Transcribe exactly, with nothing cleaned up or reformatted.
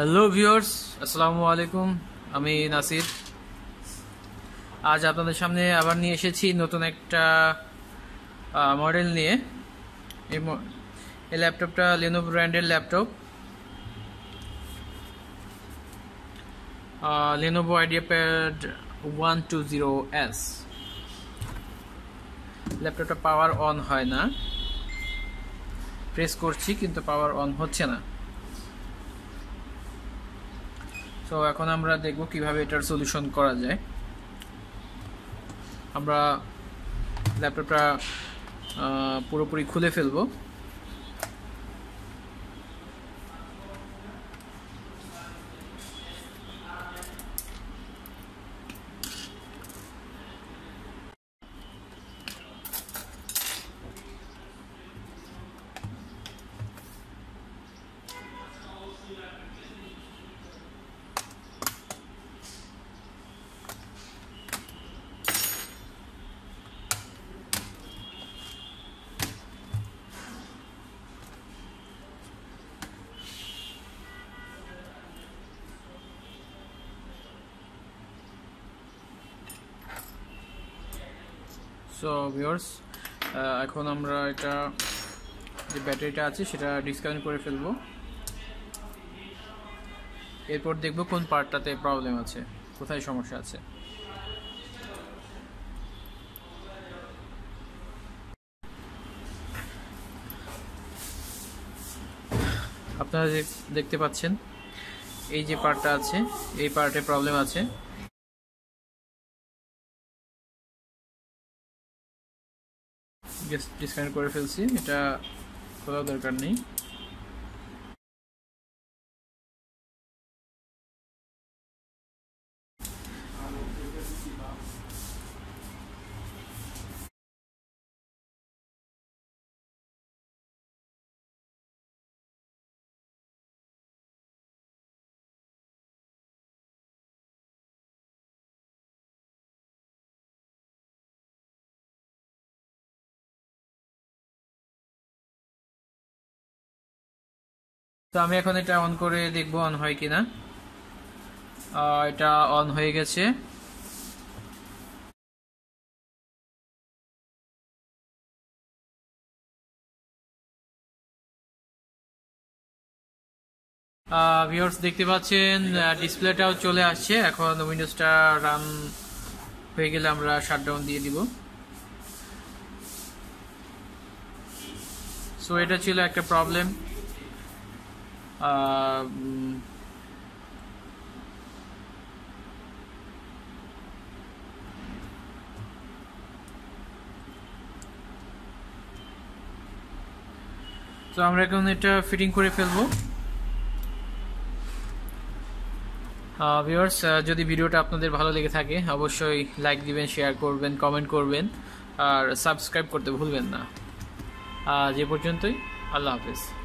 hello viewers আসসালামু আলাইকুম আমি নাসির আজ আপনাদের সামনে আবার নিয়ে এসেছি নতুন একটা মডেল নিয়ে এই ল্যাপটপটা Lenovo ব্র্যান্ডের laptop Lenovo IdeaPad one twenty S ল্যাপটপটা পাওয়ার অন হয় না প্রেস করছি কিন্তু পাওয়ার অন হচ্ছে না तो এখন আমরা দেখব কিভাবে এটার সলিউশন করা যায় আমরা ল্যাপটপটা পুরোপুরি খুলে ফেলব So viewers, এখন আমরা এটা যে ব্যাটারিটা আছে সেটা ডিসকানেক্ট করে ফেলবো এরপর দেখব কোন পার্টটাতে প্রবলেম আছে কোথায় সমস্যা আছে আপনারা দেখতে পাচ্ছেন এই যে পার্টটা আছে এই পার্টে প্রবলেম আছে डिसकानेक्ट कर फेलसी एटा खोला दरकार नहीं तो आमी एखन एटा अन करे देखबो अन हय किना एटा अन हये गेछे ভিউয়ার্স देखते पाच्छेन डिसप्लेटाओ चले आसछे एखन विंडोजटा रान हये गेले आमरा शाटडाउन दिये दिबो सो एटा छिलो एकटा प्रॉब्लेम तो আমরা এখন এটা ফিটিং করে ফেলবো ভিউয়ার্স যদি ভিডিওটা আপনাদের ভালো লেগে থাকে অবশ্যই লাইক দিবেন শেয়ার করবেন কমেন্ট করবেন আর সাবস্ক্রাইব করতে ভুলবেন না আজ এ পর্যন্তই আল্লাহ হাফেজ